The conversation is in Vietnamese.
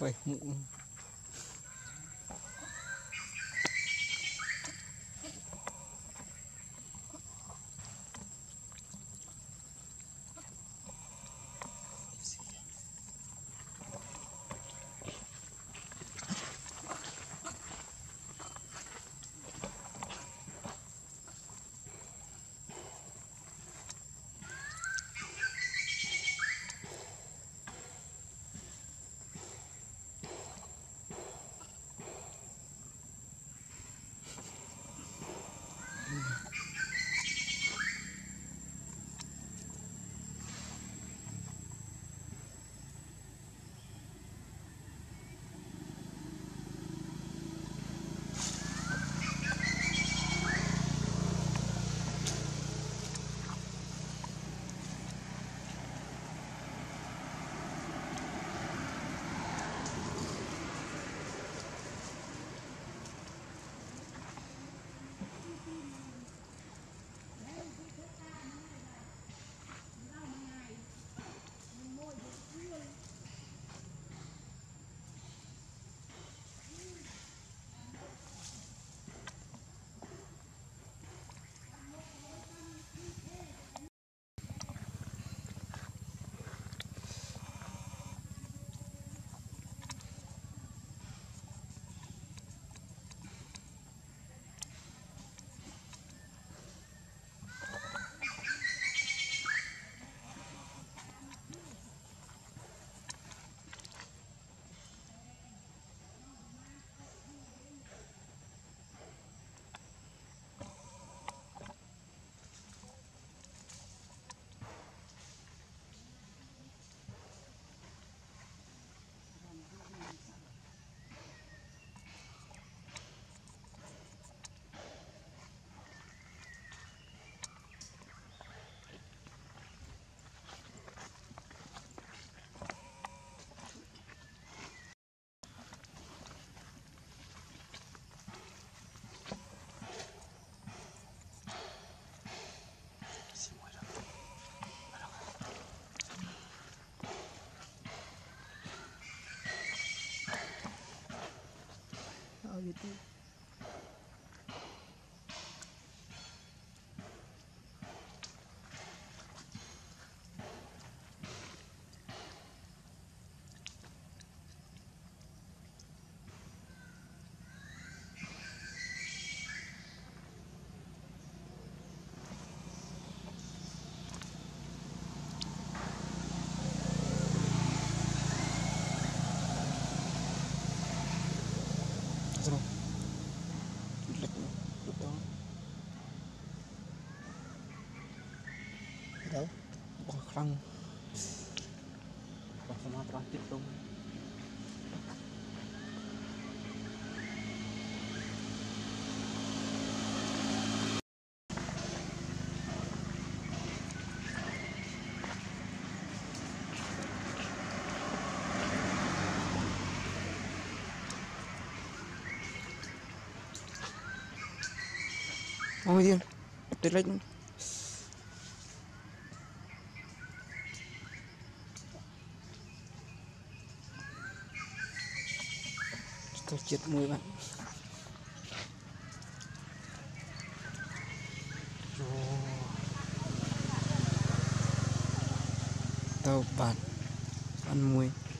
Ôi, mụn. Gitu. Răng và phần hoa tiếp tục ôi điên tuyệt lệch. Chết mùi bạn. Tao bạn ăn mùi.